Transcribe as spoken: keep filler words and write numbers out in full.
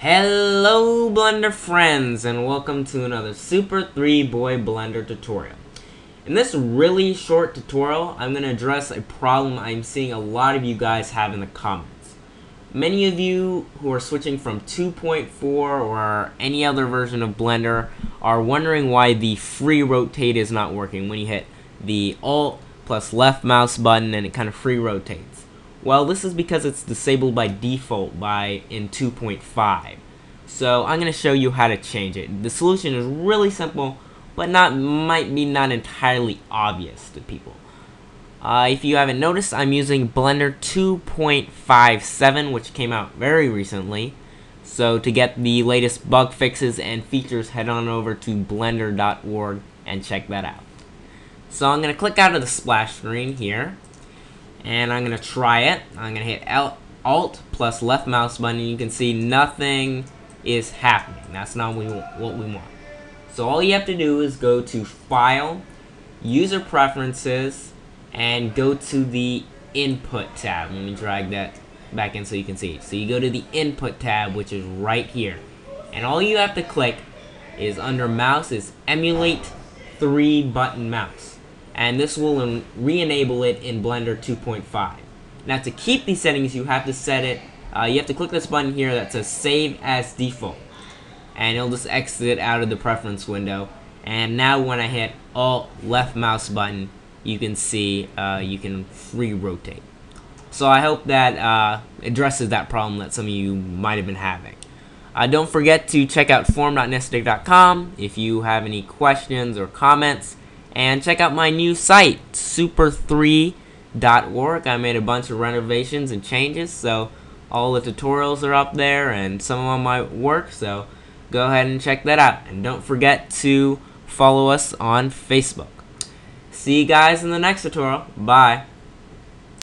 Hello Blender friends, and welcome to another Super three Boy Blender tutorial. In this really short tutorial, I'm going to address a problem I'm seeing a lot of you guys have in the comments. Many of you who are switching from two point four or any other version of Blender are wondering why the free rotate is not working when you hit the Alt plus left mouse button and it kind of free rotates. Well, this is because it's disabled by default by in two point five. So I'm going to show you how to change it. The solution is really simple, but not might be not entirely obvious to people. Uh, if you haven't noticed, I'm using Blender two point five seven, which came out very recently. So to get the latest bug fixes and features, head on over to blender dot org and check that out. So I'm going to click out of the splash screen here. And I'm going to try it. I'm going to hit Alt plus left mouse button. And you can see nothing is happening. That's not what we want. So all you have to do is go to File, User Preferences, and go to the Input tab. Let me drag that back in so you can see. So you go to the Input tab, which is right here. And all you have to click is under Mouse is Emulate three button mouse. And this will re-enable it in Blender two point five. Now to keep these settings, you have to set it, uh, you have to click this button here that says Save as Default. And it'll just exit out of the preference window. And now when I hit Alt left mouse button, you can see uh, you can free rotate. So I hope that uh, addresses that problem that some of you might have been having. Uh, don't forget to check out forum dot nystic dot com if you have any questions or comments. And check out my new site, super three dot org. I made a bunch of renovations and changes, so all the tutorials are up there and some of my work, so go ahead and check that out. And don't forget to follow us on Facebook. See you guys in the next tutorial. Bye.